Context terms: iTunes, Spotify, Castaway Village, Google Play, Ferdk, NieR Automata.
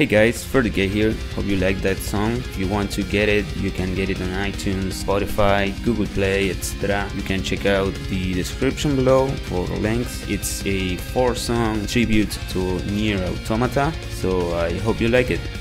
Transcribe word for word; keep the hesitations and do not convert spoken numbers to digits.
Hey guys, Ferdk here, hope you like that song. If you want to get it, you can get it on iTunes, Spotify, Google Play, et cetera. You can check out the description below for links. It's a four song tribute to NieR Automata, so I hope you like it.